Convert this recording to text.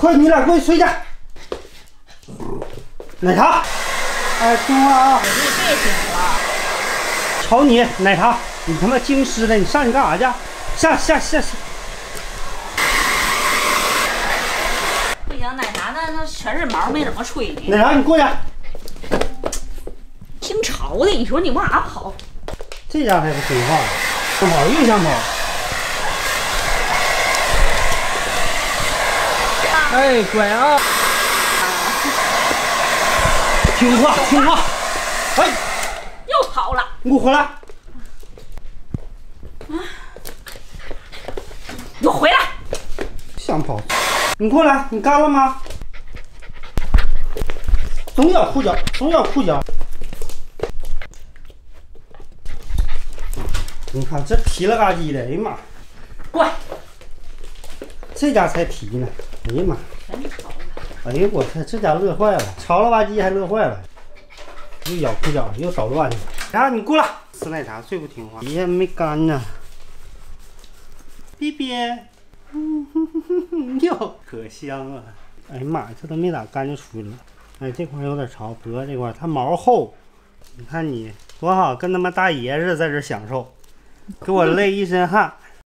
快，你俩过去催去。奶茶，哎，听话啊！你别听了。瞅你，奶茶，你他妈京师的，你上去干啥去？下。不行，奶茶那全是毛，没怎么吹呢。奶茶，你过去。挺潮的，你说你往哪跑？这家伙还不听话，不跑又想跑。 哎，乖啊！听话，听话！哎，又跑了！你给我回来！你给我回来！想跑？你过来！你干了吗？总咬裤脚，总咬裤脚！你看这皮了吧唧的，哎呀妈！过来！这家才皮呢。 哎呀妈！全潮了！哎呀，我天，这家乐坏了，潮了吧唧还乐坏了，又咬裤脚，又捣乱去。然后你过来，吃奶茶最不听话，皮还没干呢。B B， 哟，可香啊！哎呀妈，这都没咋干就出去了。哎，这块有点潮，脖子这块它毛厚，你看你多好，跟他妈大爷似的在这享受，给我累一身汗。